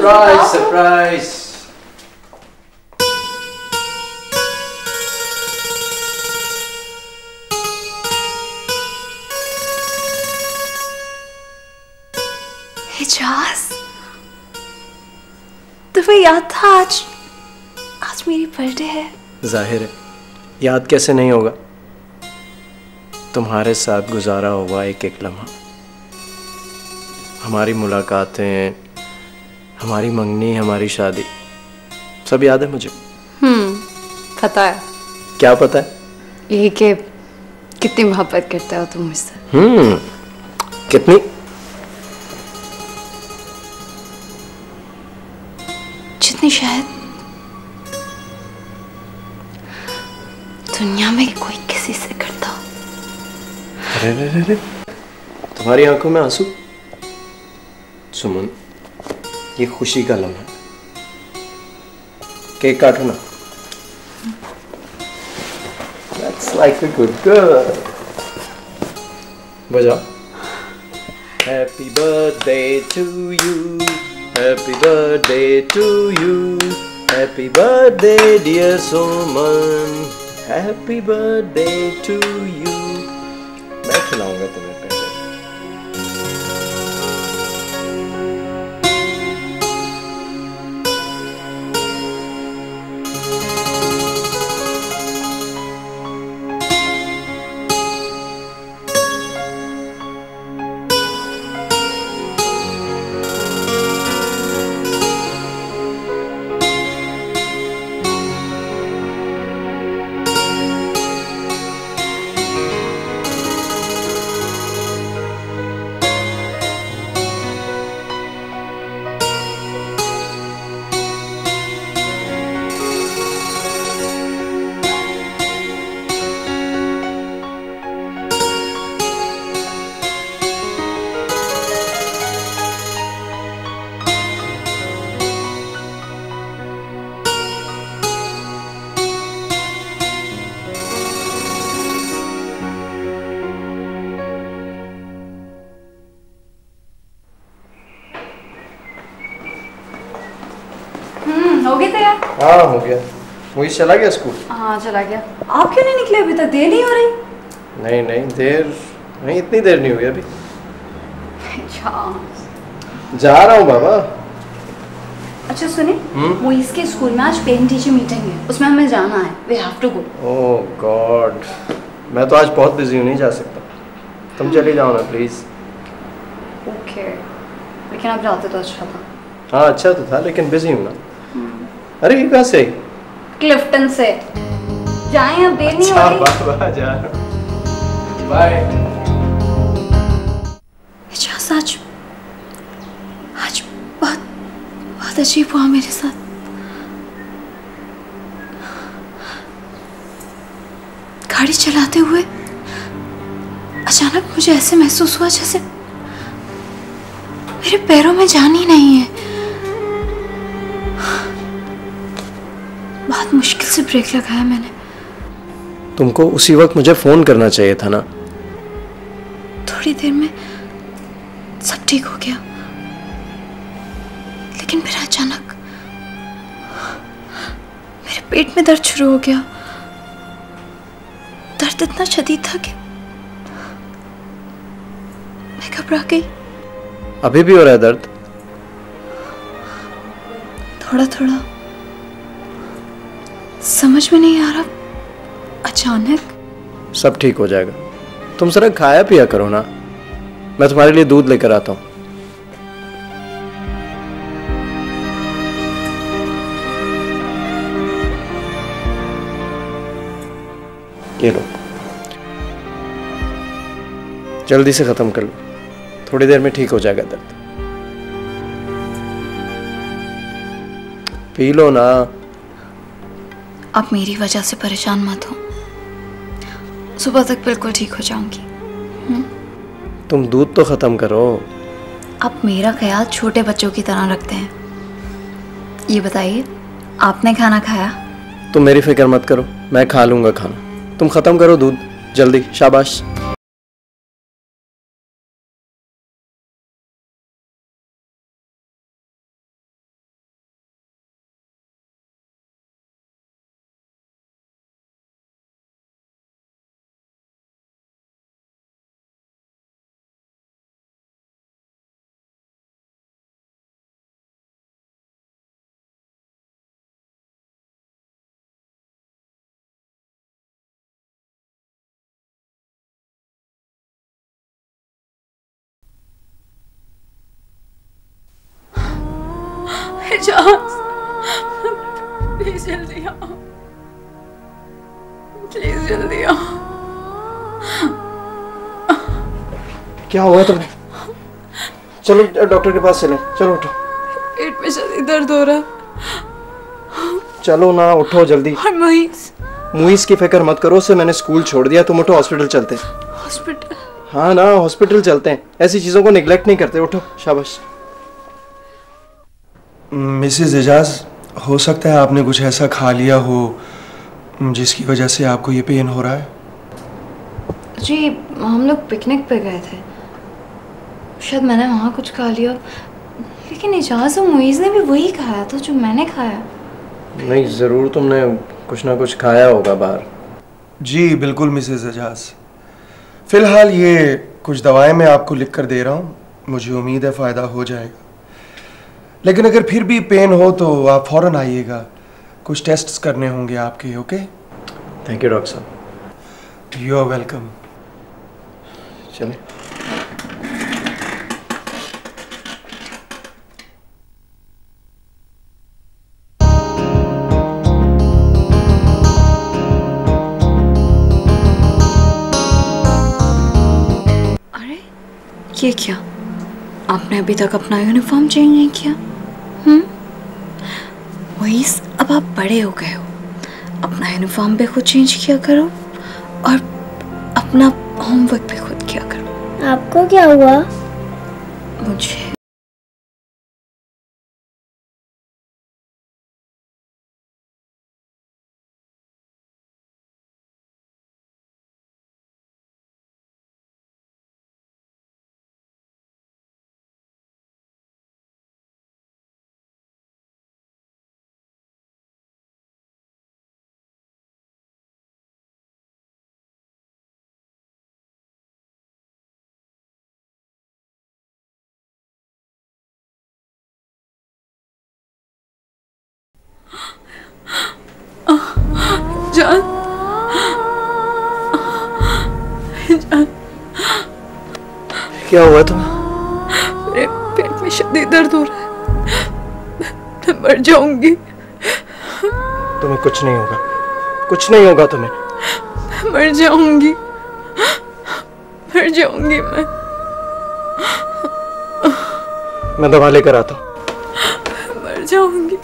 Surprise surprise. Ejaz, तुम्हें याद था आज मेरी बर्थडे है? जाहिर है, याद कैसे नहीं होगा। तुम्हारे साथ गुजारा हुआ एक एक लम्हा, हमारी मुलाकातें, हमारी मंगनी, हमारी शादी, सब याद है मुझे। पता है। क्या पता है? ये कि कितनी मोहब्बत करते हो तुम मुझसे। कितनी? जितनी शायद दुनिया में कोई किसी से करता। अरे तुम्हारी आंखों में आंसू। सुमन, ये खुशी का लम्हा। केक काटो ना। That's like a good girl. बजाओ। Happy birthday to you, happy birthday to you, happy birthday dear Suman, happy birthday to you. मैं खिलाऊंगा तुम्हें। हाँ हो गया। मोईज़ चला गया स्कूल? हाँ चला गया। आप क्यों नहीं निकले अभी तक? देर नहीं हो रही? नहीं नहीं, देर नहीं, इतनी देर नहीं हुई अभी। जा रहा हूँ बाबा। अच्छा सुनिए, मोईज़ के स्कूल में आज पेरेंट टीचर मीटिंग है, उसमें हमें जाना है। We have to go. Oh God, मैं तो आज बहुत बिजी हूँ, नहीं जा सकता। तुम चले जाओ ना प्लीज। ओके, लेकिन आप जाते तो अच्छा था। हाँ अच्छा तो था, लेकिन बिजी हूँ ना। अरे ये कहाँ से? क्लिफ्टन से। जाएं अब, देर नहीं हो रही। अच्छा बाबा जा। बाय। अच्छा सच, आज बहुत बहुत अजीब हुआ मेरे साथ। गाड़ी चलाते हुए अचानक मुझे ऐसे महसूस हुआ जैसे मेरे पैरों में जान ही नहीं है। बहुत मुश्किल से ब्रेक लगाया मैंने। तुमको उसी वक्त मुझे फोन करना चाहिए था ना। थोड़ी देर में सब ठीक हो गया, लेकिन फिर अचानक मेरे पेट में दर्द शुरू हो गया। दर्द इतना शदीद था कि मैं घबरा गई। अभी भी हो रहा है दर्द? थोड़ा थोड़ा, समझ में नहीं आ रहा अचानक। सब ठीक हो जाएगा, तुम जरा खाया पिया करो ना। मैं तुम्हारे लिए दूध लेकर आता हूँ। ये लो, जल्दी से खत्म कर लो, थोड़ी देर में ठीक हो जाएगा दर्द। पी लो ना। आप मेरी वजह से परेशान मत हो, सुबह तक बिल्कुल ठीक हो जाऊंगी। तुम दूध तो खत्म करो। आप मेरा ख्याल छोटे बच्चों की तरह रखते हैं। ये बताइए, आपने खाना खाया? तुम मेरी फिक्र मत करो, मैं खा लूंगा खाना। तुम खत्म करो दूध जल्दी। शाबाश। एजाज, प्लीज जल्दी आओ, प्लीज जल्दी आओ। क्या हुआ तुम्हें? चलो डॉक्टर के पास चलें। चलो उठो, पेट में जल्दी दर्द हो रहा। चलो ना, उठो जल्दी। और मोईस, मोईस की फिक्र मत करो, उसे मैंने स्कूल छोड़ दिया। तुम उठो, हॉस्पिटल चलते। हॉस्पिटल? हाँ ना, हॉस्पिटल चलते हैं। ऐसी चीज़ों को निगलेक्ट नहीं करते। उठो। शाबाश। मिसेस एजाज, हो सकता है आपने कुछ ऐसा खा लिया हो जिसकी वजह से आपको ये पेन हो रहा है। जी, हम लोग पिकनिक पे गए थे, शायद मैंने वहाँ कुछ खा लिया, लेकिन एजाज और मोईज़ ने भी वही खाया था जो मैंने खाया। नहीं, ज़रूर तुमने कुछ ना कुछ खाया होगा बाहर। जी बिल्कुल मिसेस एजाज, फ़िलहाल ये कुछ दवाएं मैं आपको लिख कर दे रहा हूँ, मुझे उम्मीद है फ़ायदा हो जाएगा। लेकिन अगर फिर भी पेन हो तो आप फ़ौरन आइएगा, कुछ टेस्ट्स करने होंगे आपके। ओके? थैंक यू डॉक्टर साहब। You are welcome. चलिए। ये क्या, आपने अभी तक अपना यूनिफॉर्म चेंज नहीं किया? मोईज़, अब आप बड़े हो गए हो, अपना यूनिफॉर्म भी खुद चेंज किया करो और अपना होमवर्क भी खुद किया करो। आपको क्या हुआ? मुझे जान। क्या हुआ तुम्हें? मेरे पेट में शदीद दर्द हो रहा है, मैं मर जाऊंगी। तुम्हें कुछ नहीं होगा, कुछ नहीं होगा तुम्हें। मैं मर जाऊंगी, मर जाऊंगी। मैं दवा लेकर आता हूँ। मर जाऊंगी।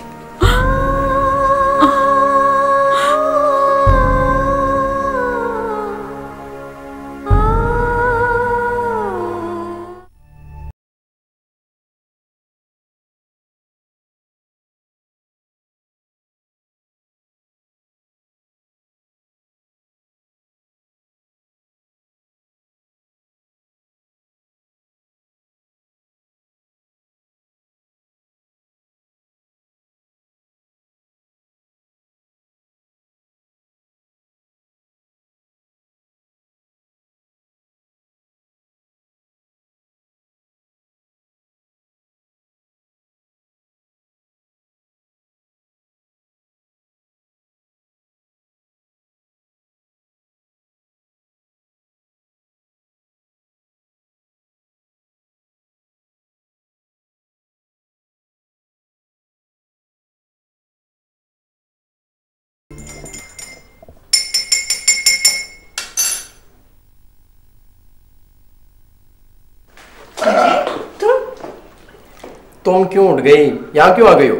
तुम क्यों उठ गई? यहाँ क्यों आ गई हो?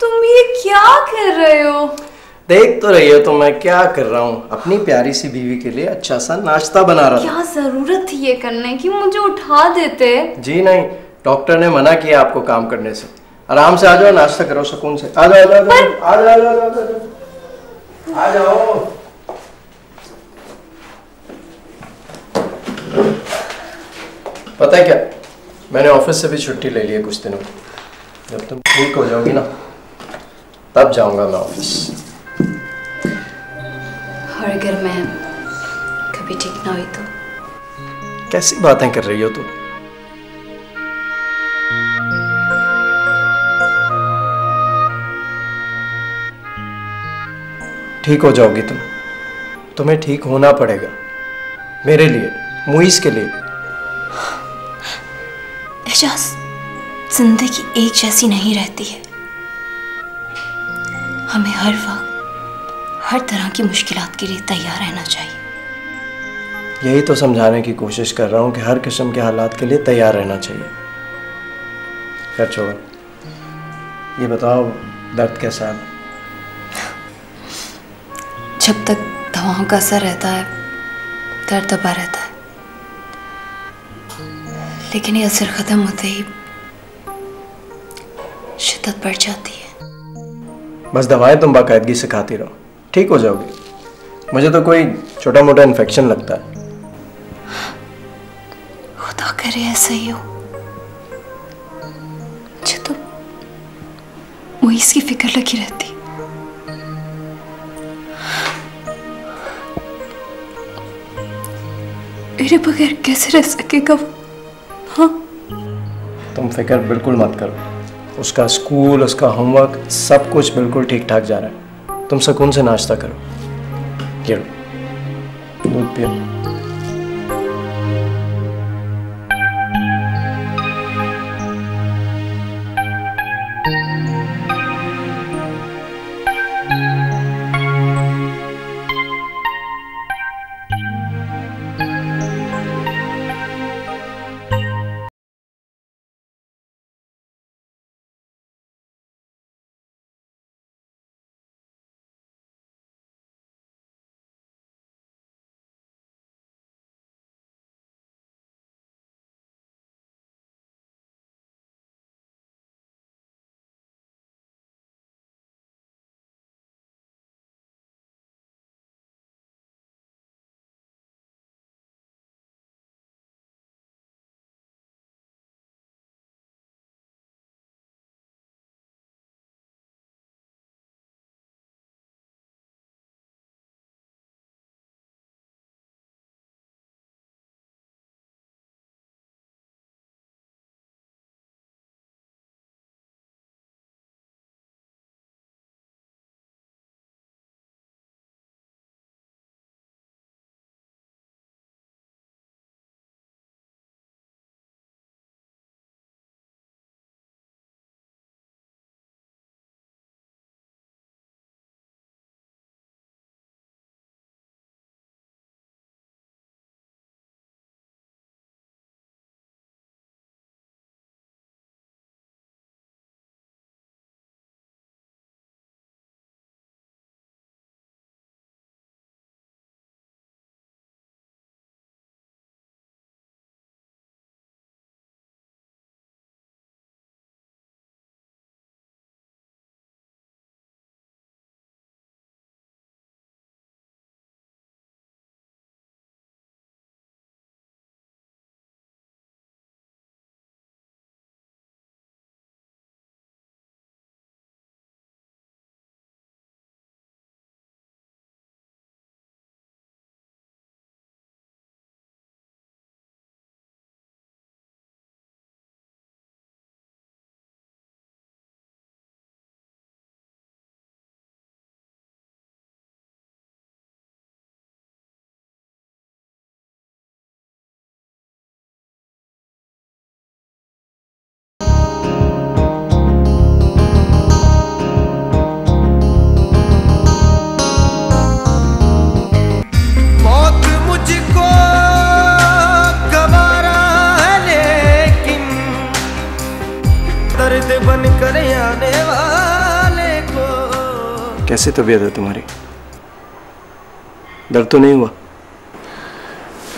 तुम ये क्या कर रहे हो? देख तो रही हो तो मैं क्या कर रहा हूँ, अपनी प्यारी सी बीवी के लिए अच्छा सा नाश्ता बना रहा हूँ। क्या जरूरत थी ये करने की, मुझे उठा देते। जी नहीं, डॉक्टर ने मना किया आपको काम करने से। आराम से आ जाओ, नाश्ता करो सुकून से। आ जाओ, आ जाओ, आ जाओ। पता है क्या, मैंने ऑफिस से भी छुट्टी ले ली है कुछ दिनों की। जब तुम ठीक हो जाओगी ना तब जाऊंगा मैं ऑफिस। और अगर मैं कभी ठीक ना हुई तो? कैसी बातें कर रही हो तुम? ठीक हो जाओगी तुम, तुम्हें ठीक होना पड़ेगा, मेरे लिए, मोईज़ के लिए। एजाज, जिंदगी एक जैसी नहीं रहती है। हमें हर वक्त हर तरह की मुश्किलात के लिए तैयार रहना चाहिए। यही तो समझाने की कोशिश कर रहा हूँ कि हर किस्म के हालात के लिए तैयार रहना चाहिए। खैर छोड़ो, ये बताओ दर्द कैसा है? जब तक दवाओं का असर रहता है दर्द दबा रहता है, लेकिन ये असर ख़त्म होते ही शिद्दत बढ़ जाती है। बस दवाएं तुम बाकायदगी से खाती रहो, ठीक हो जाओगे। मुझे तो कोई छोटा मोटा इन्फेक्शन लगता है। खुदा करे ऐसा ही हो। मुझे तो मुईज़ की फिक्र लगी रहती। मेरे बगैर कैसे रह सकेगा वो? हाँ, तुम फिक्र बिल्कुल मत करो। उसका स्कूल, उसका होमवर्क, सब कुछ बिल्कुल ठीक ठाक जा रहा है। तुम सुकून से नाश्ता करो, ये लो दूध पियो। कैसी तबीयत है तुम्हारी? दर्द तो नहीं हुआ?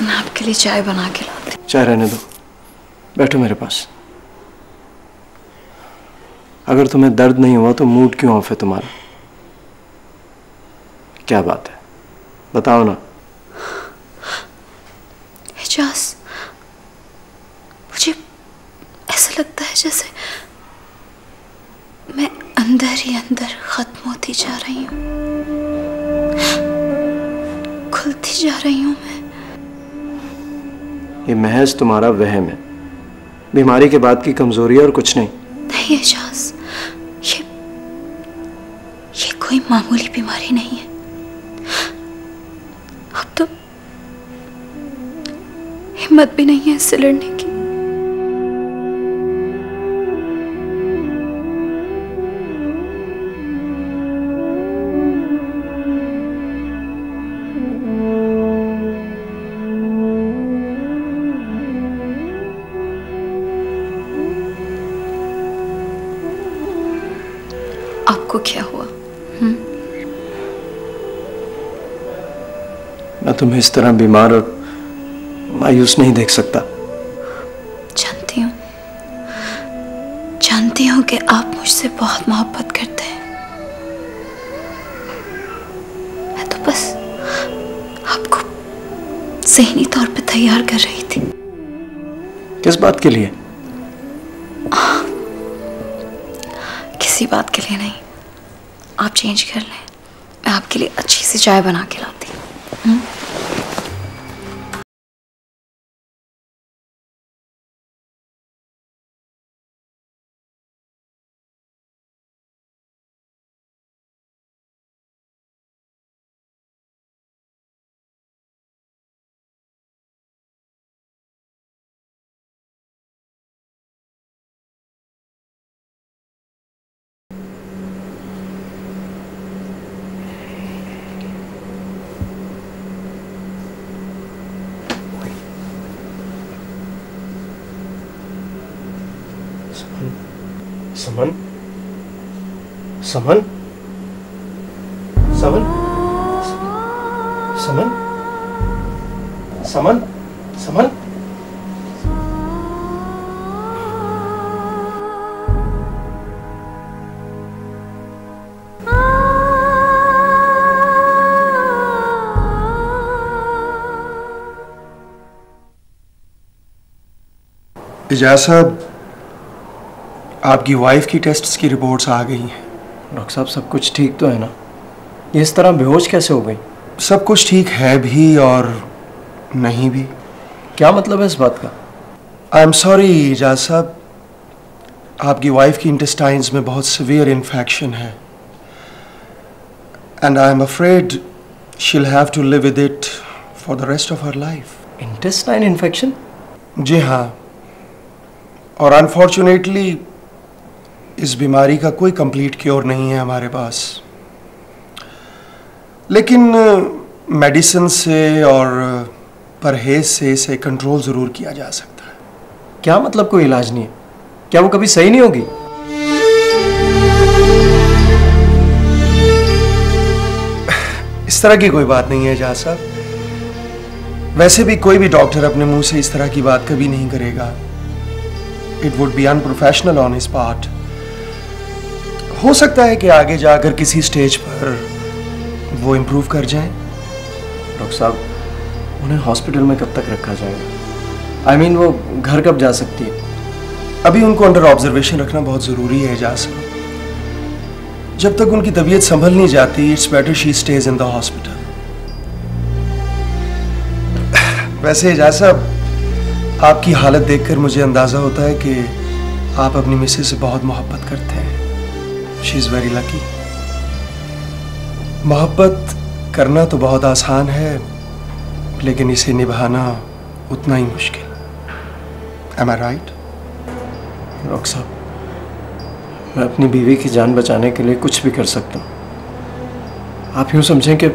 मैं आपके लिए चाय बना के लाती हूँ। चाय रहने दो, बैठो मेरे पास। अगर तुम्हें दर्द नहीं हुआ तो मूड क्यों ऑफ है तुम्हारा? क्या बात है, बताओ ना। एजाज, मुझे ऐसा लगता है जैसे मैं अंदर ही अंदर खत्म होती जा रही हूँ, खुलती जा रही हूँ मैं। ये महज तुम्हारा वहम है, बीमारी के बाद की कमजोरी और कुछ नहीं। नहीं एजाज, ये कोई मामूली बीमारी नहीं है। अब तो हिम्मत भी नहीं है इससे लड़ने की। मैं तुम्हें इस तरह बीमार और मायूस नहीं देख सकता। जानती हूँ कि आप मुझसे बहुत मोहब्बत करते हैं। मैं तो बस आपको ज़हनी तौर पे तैयार कर रही थी। किस बात के लिए? किसी बात के लिए नहीं, आप चेंज कर लें, मैं आपके लिए अच्छी सी चाय बना के लाती हूँ। समन, समन, समन, समन, समन, समन। इजाज़ साहब, आपकी वाइफ की टेस्ट्स की रिपोर्ट्स आ गई हैं। डॉक्टर साहब, सब कुछ ठीक तो है ना? ये इस तरह बेहोश कैसे हो गई? सब कुछ ठीक है भी और नहीं भी। क्या मतलब है इस बात का? आई एम सॉरी इजाज़ साहब, आपकी वाइफ की इंटेस्टाइंस में बहुत सीवियर इन्फेक्शन है and I am afraid she will have to live with it for the rest of her life. Intestine infection? जी हाँ, और अनफॉर्चुनेटली इस बीमारी का कोई कंप्लीट क्योर नहीं है हमारे पास, लेकिन मेडिसिन से और परहेज से इसे कंट्रोल ज़रूर किया जा सकता है। क्या मतलब कोई इलाज नहीं है? क्या वो कभी सही नहीं होगी? इस तरह की कोई बात नहीं है इजाज़ साहब, वैसे भी कोई भी डॉक्टर अपने मुंह से इस तरह की बात कभी नहीं करेगा। It would be unprofessional on his part. हो सकता है कि आगे जाकर किसी स्टेज पर वो इम्प्रूव कर जाएं। डॉक्टर साहब, उन्हें हॉस्पिटल में कब तक रखा जाएगा? आई मीन वो घर कब जा सकती है? अभी उनको अंडर ऑब्जर्वेशन रखना बहुत ज़रूरी है इजाज़ साहब। जब तक उनकी तबीयत संभल नहीं जाती, it's better she stays in the hospital. वैसे इजाज़ साहब, आपकी हालत देखकर मुझे अंदाज़ा होता है कि आप अपनी मिसेज से बहुत मोहब्बत करते हैं। She is very lucky. मोहब्बत करना तो बहुत आसान है, लेकिन इसे निभाना उतना ही मुश्किल। Am I right? डॉक्टर साहब, मैं अपनी बीवी की जान बचाने के लिए कुछ भी कर सकता हूँ। आप यूँ समझें कि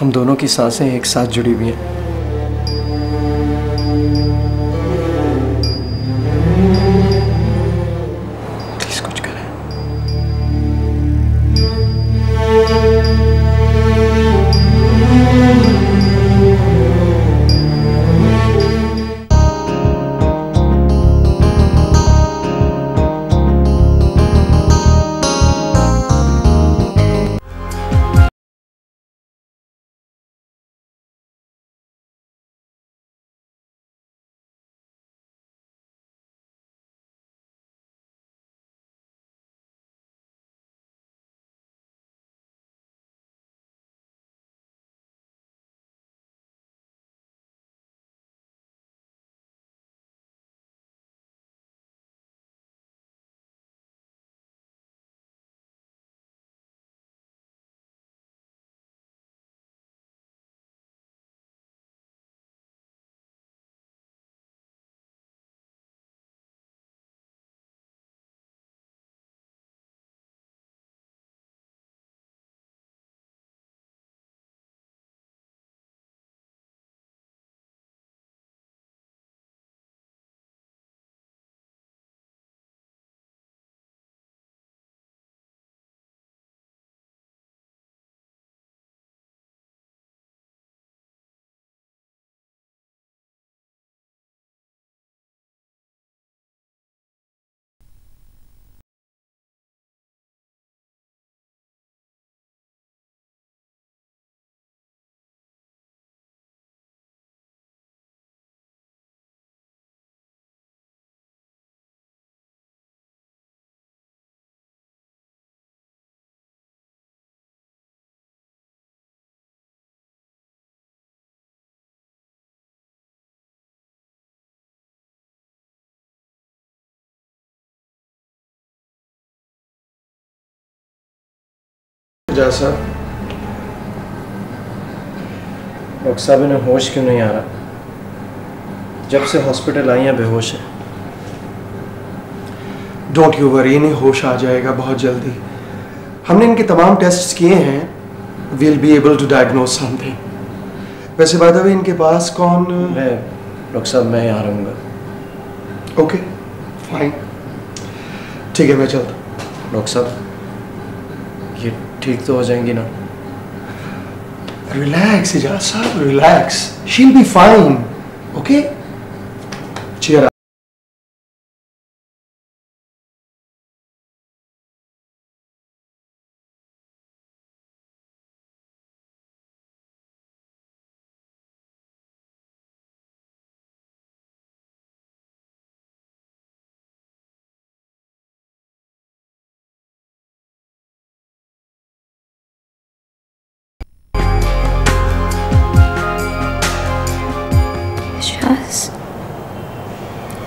हम दोनों की सांसें एक साथ जुड़ी हुई हैं। एजाज साहब, डॉक्टर साहब इन्हें होश क्यों नहीं आ रहा? जब से हॉस्पिटल आई हैं बेहोश है। डोंट यू वरी, इन्हें होश आ जाएगा बहुत जल्दी। हमने इनके तमाम टेस्ट्स किए हैं, we'll be able to diagnose something. वैसे बाय द वे इनके पास कौन? मैं डॉक्टर साहब, मैं यहाँ रहूँगा। ओके फाइन, ठीक है मैं चलता हूँ। डॉक्टर साहब ये ठीक तो हो जाएंगी ना? Relax, Aijaz sahab, relax. She'll be fine. Okay? Cheer up.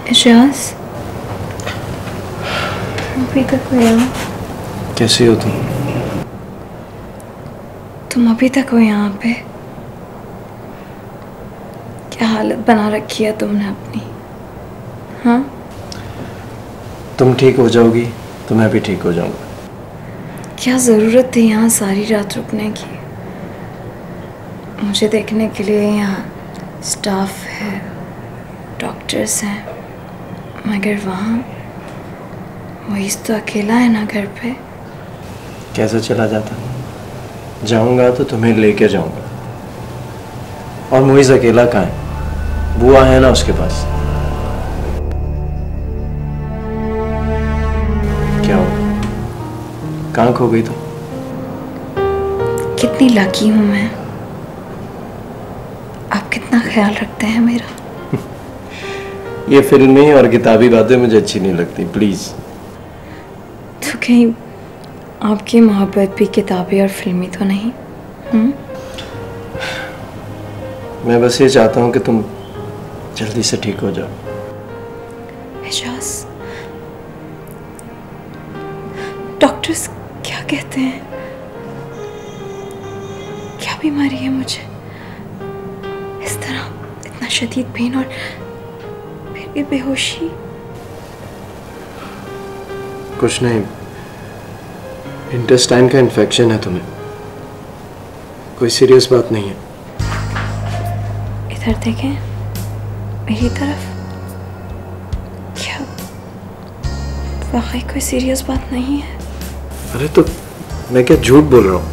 Aijaz, अभी तक यहाँ कैसे हो तुम? तुम अभी तक हो यहाँ पे? क्या हालत बना रखी है तुमने अपनी? हाँ, तुम ठीक हो जाओगी तो मैं भी ठीक हो जाऊँगा। क्या ज़रूरत थी यहाँ सारी रात रुकने की? मुझे देखने के लिए यहाँ स्टाफ है, डॉक्टर्स हैं, मगर वहाँ मोईज़ तो अकेला है ना घर पे। कैसे चला जाता? जाऊँगा तो तुम्हें लेके जाऊँगा। और मोईज़ अकेला कहाँ है? बुआ है ना उसके पास। क्या हो, कहाँ खो गई तुम? कितनी लकी हूँ मैं, आप कितना ख्याल रखते हैं मेरा। ये फिल्मी और किताबी बातें मुझे अच्छी नहीं लगती, प्लीज़। तो कहीं आपकी मोहब्बत भी किताबी और फिल्मी तो नहीं? मैं बस ये चाहता हूँ कि तुम जल्दी से ठीक हो जाओ। एजाज, डॉक्टर्स क्या कहते हैं? क्या बीमारी है मुझे? इस तरह इतना शदीद पेन और ये बेहोशी? कुछ नहीं, इंटेस्टाइन का इन्फेक्शन है तुम्हें, कोई सीरियस बात नहीं है। इधर देखें, मेरी तरफ। क्या वाकई कोई सीरियस बात नहीं है? अरे तो मैं क्या झूठ बोल रहा हूँ?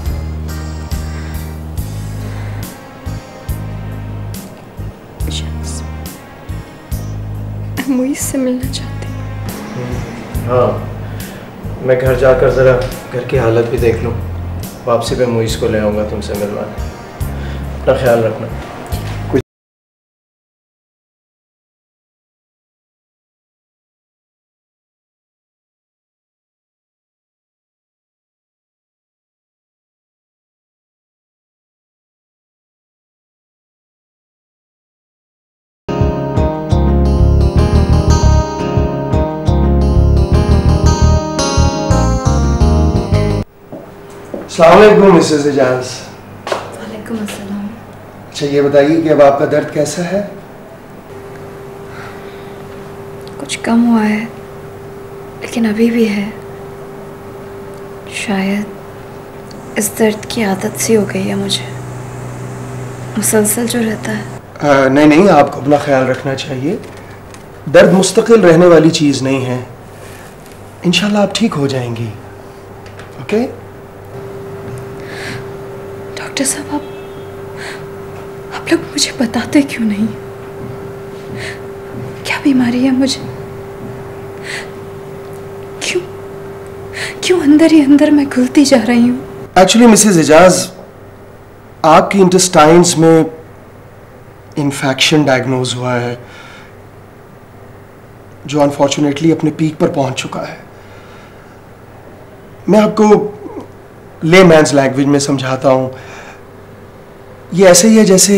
मोईज़ से मिलना चाहती हूँ। हाँ, मैं घर जाकर ज़रा घर की हालत भी देख लूँ, वापसी पे मोईज़ को ले आऊँगा तुमसे मिलवाने। अपना ख्याल रखना। अस्सलामुअलैकुम मिसेस एजाज। वालेकुम अस्सलाम। अच्छा ये बताइए कि अब आपका दर्द कैसा है? कुछ कम हुआ है लेकिन अभी भी है। शायद इस दर्द की आदत सी हो गई है मुझे, मुसलसल जो रहता है। नहीं नहीं, आपको अपना ख्याल रखना चाहिए। दर्द मुस्तकिल रहने वाली चीज़ नहीं है, इंशाल्लाह आप ठीक हो जाएंगी। ओके डॉक्टर साहब, आप लोग मुझे बताते क्यों नहीं क्या बीमारी है मुझे? क्यों अंदर ही अंदर मैं घुलती जा रही हूँ? एक्चुअली मिसेस एजाज, आपकी इंटेस्टाइंस में इन्फेक्शन डायग्नोज हुआ है जो अनफॉर्चुनेटली अपने पीक पर पहुंच चुका है। मैं आपको लेमैन्स लैंग्वेज में समझाता हूँ। ये ऐसे ही है जैसे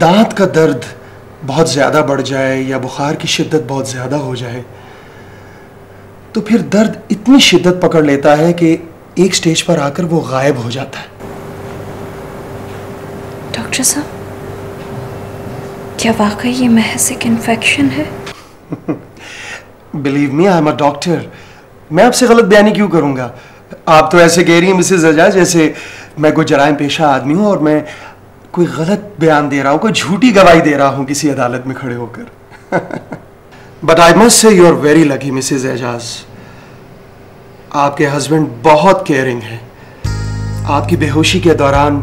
दांत का दर्द बहुत ज़्यादा बढ़ जाए या बुखार की शिद्दत बहुत ज़्यादा हो जाए, तो फिर दर्द इतनी शिद्दत पकड़ लेता है कि एक स्टेज पर आकर वो गायब हो जाता है। डॉक्टर साहब, क्या वाकई ये महज एक इन्फेक्शन है? Believe me, I am a doctor. मैं आपसे गलत बयानी क्यों करूंगा? आप तो ऐसे कह रही हैं मिसेज एजाज जैसे मैं कोई जराइम पेशा आदमी हूं और मैं कोई गलत बयान दे रहा हूं, कोई झूठी गवाही दे रहा हूं किसी अदालत में खड़े होकर। But I must say you are very lucky Mrs Ejaz. आपके हस्बैंड बहुत केयरिंग हैं। आपकी बेहोशी के दौरान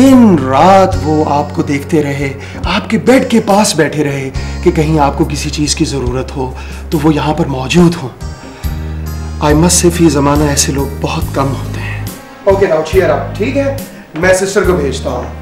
दिन रात वो आपको देखते रहे, आपके बेड के पास बैठे रहे कि कहीं आपको किसी चीज़ की ज़रूरत हो तो वो यहाँ पर मौजूद हो। आई मस्ट से फी ज़माना ऐसे लोग बहुत कम होते हैं। ओके नाउ चीयर अप, ठीक है? मैं सिस्टर को भेजता हूँ।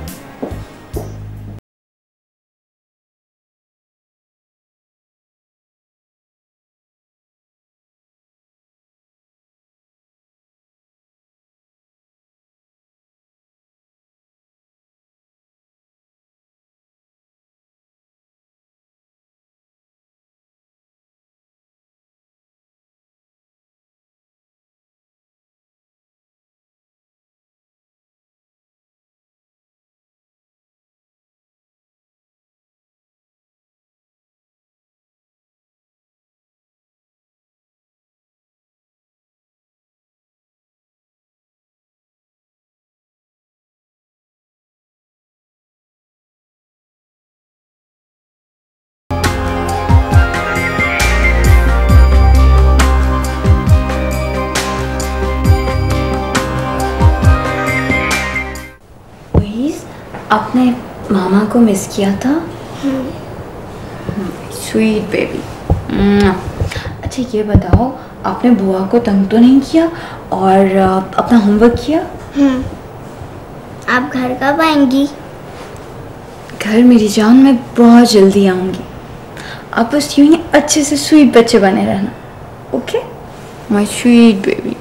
आपने मामा को मिस किया था? Sweet baby. अच्छा ये बताओ, आपने बुआ को तंग तो नहीं किया और अपना होमवर्क किया? आप घर कब आएंगी? घर मेरी जान, मैं बहुत जल्दी आऊँगी। आप बस यूँ ही अच्छे से स्वीट बच्चे बने रहना, ओके माय स्वीट बेबी।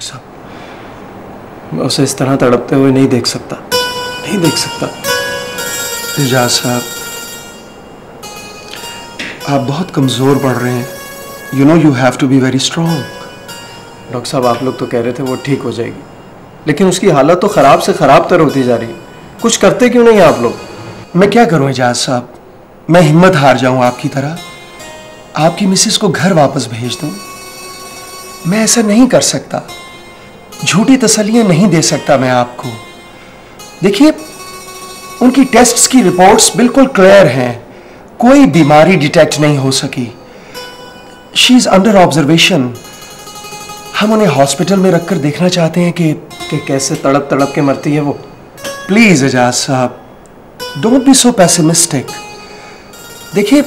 साहब, मैं उसे इस तरह तड़पते हुए नहीं देख सकता। एजाज साहब, आप बहुत कमज़ोर पड़ रहे हैं। You have to be very strong. Doctor साहब, आप लोग तो कह रहे थे वो ठीक हो जाएगी, लेकिन उसकी हालत तो ख़राब से ख़राब तर होती जा रही है। कुछ करते क्यों नहीं आप लोग? मैं क्या करूं एजाज साहब, मैं हिम्मत हार जाऊं आपकी तरह? आपकी मिसेस को घर वापस भेज दूं? मैं ऐसा नहीं कर सकता, झूठी तसल्लियां नहीं दे सकता मैं आपको। देखिए, उनकी टेस्ट्स की रिपोर्ट्स बिल्कुल क्लियर हैं, कोई बीमारी डिटेक्ट नहीं हो सकी। She is under observation. हम उन्हें हॉस्पिटल में रखकर देखना चाहते हैं कि कैसे तड़प तड़प के मरती है वो। प्लीज़ एजाज साहब, डोंट बी सो पेसिमिस्टिक। देखिए,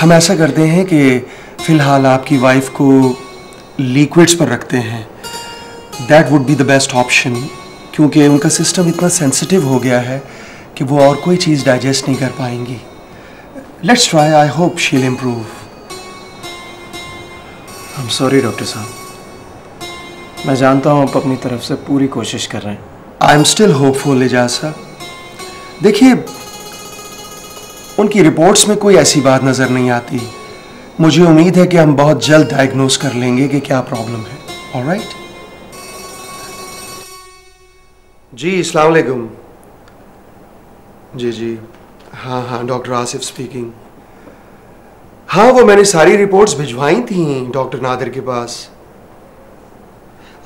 हम ऐसा करते हैं कि फ़िलहाल आपकी वाइफ को लिक्विड्स पर रखते हैं, that would be the best option, क्योंकि उनका सिस्टम इतना सेंसिटिव हो गया है कि वो और कोई चीज़ डाइजेस्ट नहीं कर पाएंगी। Let's try, I hope she will improve. I am sorry doctor साहब, मैं जानता हूँ आप अपनी तरफ से पूरी कोशिश कर रहे हैं। I am still hopeful Ejaz साहब। देखिए, उनकी रिपोर्ट्स में कोई ऐसी बात नज़र नहीं आती, मुझे उम्मीद है कि हम बहुत जल्द डायग्नोज कर लेंगे कि क्या प्रॉब्लम है। ऑलराइट जी, अस्सलाम वालेकुम। जी जी, हाँ हाँ, डॉक्टर आसिफ स्पीकिंग। हाँ, वो मैंने सारी रिपोर्ट्स भिजवाई थी डॉक्टर नादिर के पास।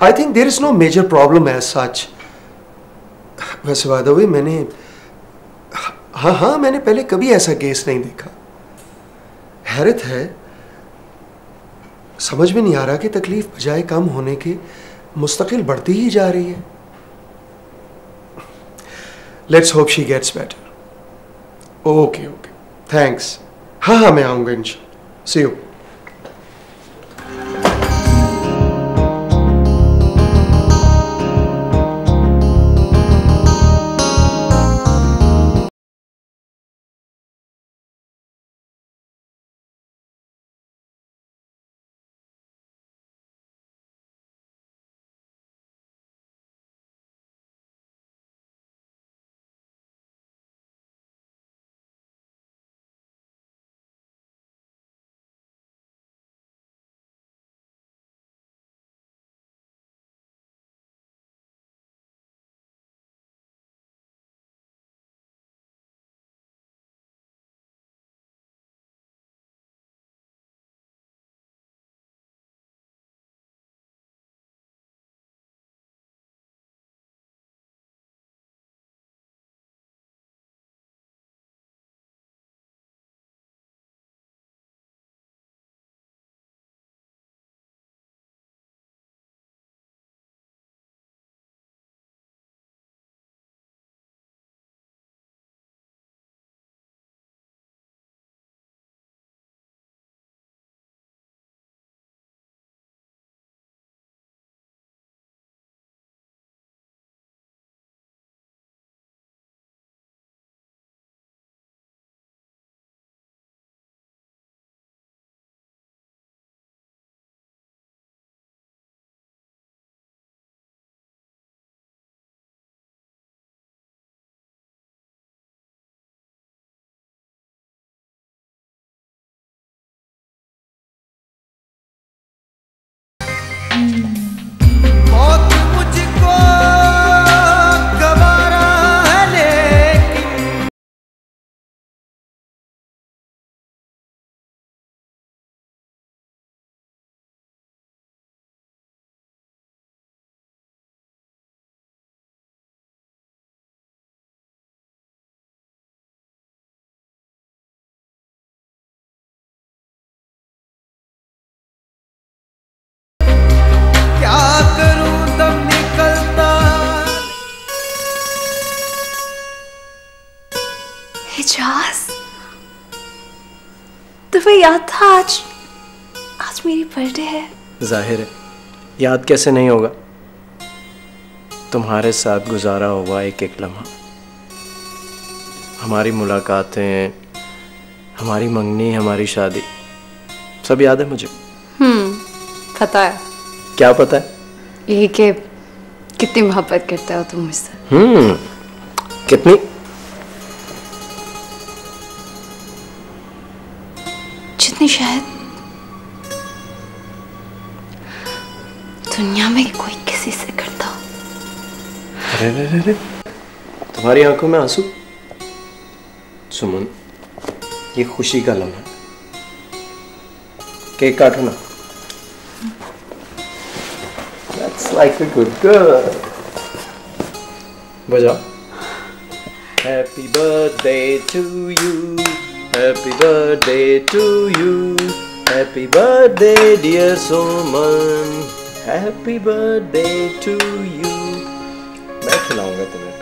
I think there is no major problem as such. वैसे बात हुई, मैंने मैंने पहले कभी ऐसा केस नहीं देखा। हैरत है, समझ में नहीं आ रहा कि तकलीफ बजाय कम होने के मुस्तकिल बढ़ती ही जा रही है। Let's hope she gets better. Okay okay, thanks. हाँ हाँ, मैं आऊँगा इंशाल्लाह। See you. तुम्हें याद था आज मेरी बर्थडे है? जाहिर है, याद कैसे नहीं होगा। तुम्हारे साथ गुजारा हुआ एक एक लम्हा, हमारी मुलाकातें, हमारी मंगनी, हमारी शादी, सब याद है मुझे। पता है। क्या पता है? ये कि कितनी मोहब्बत करते हो तुम मुझसे। कितनी? शायद दुनिया में कोई किसी से करता हो। अरे तुम्हारी आंखों में आंसू। सुमन, ये खुशी का लम्हा। केक काटो ना। That's like a good girl. बजाओ। Happy birthday to you. Happy birthday to you. Happy birthday dear Suman. Happy birthday to you. मैं खिलाऊंगा तुम्हें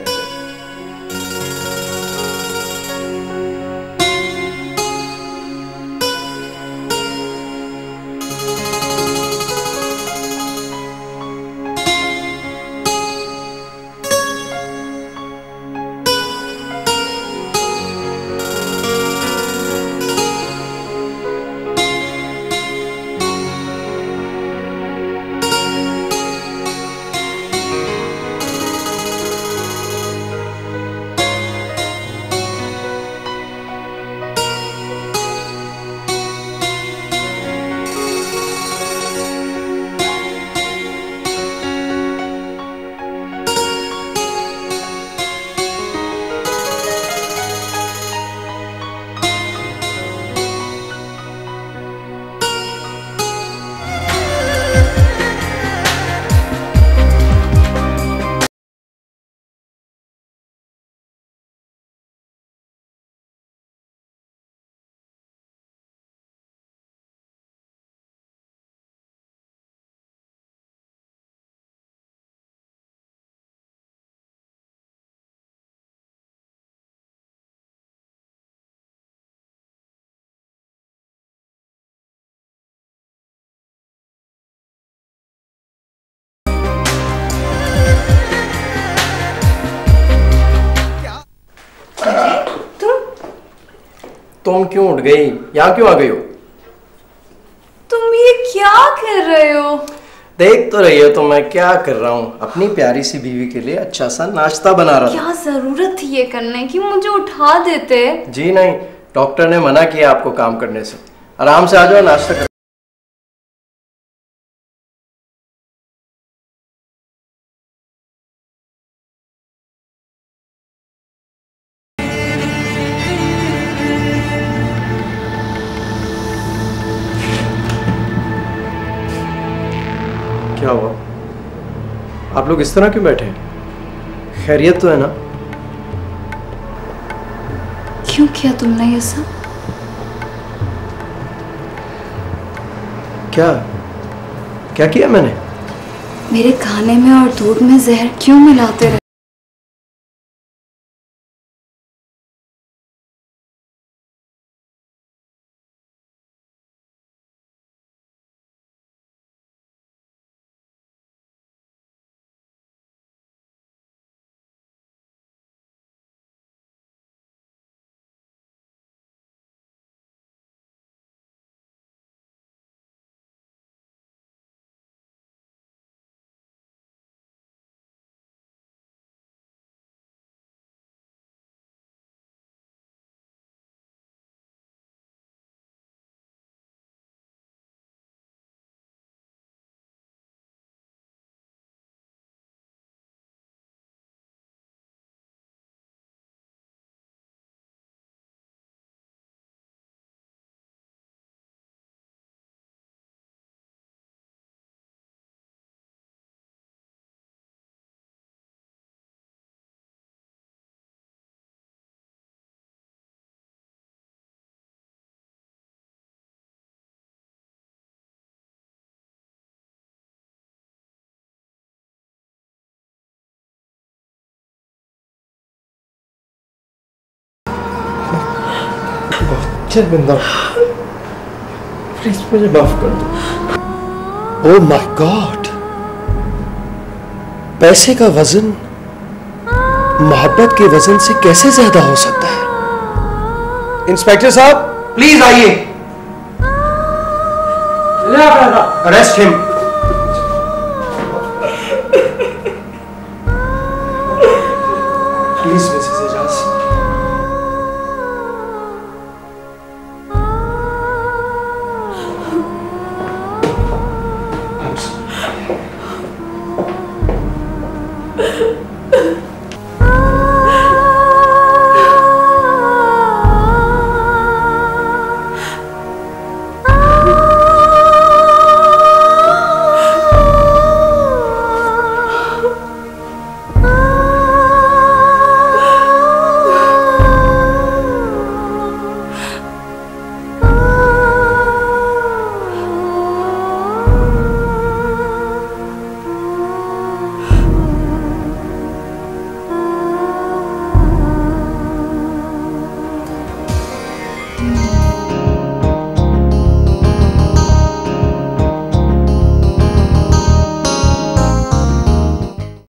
तुम क्यों उठ गई? यहाँ क्यों आ गई हो? तुम ये क्या कर रहे हो? देख तो रही हो तो मैं क्या कर रहा हूँ। अपनी प्यारी सी बीवी के लिए अच्छा सा नाश्ता बना रहा था। क्या जरूरत थी ये करने की? मुझे उठा देते। जी नहीं, डॉक्टर ने मना किया आपको काम करने से। आराम से आ जाओ, नाश्ता करो। क्या हुआ? आप लोग इस तरह क्यों बैठे हैं? खैरियत तो है ना? क्यों किया तुमने ये सब? क्या क्या किया मैंने? मेरे खाने में और दूध में जहर क्यों मिलाते रहे? बिंदा, प्लीज मुझे माफ कर दो। ओह माय गॉड, पैसे का वजन मोहब्बत के वजन से कैसे ज्यादा हो सकता है? इंस्पेक्टर साहब प्लीज आइए। Arrest him. Please Mrs Ejaz.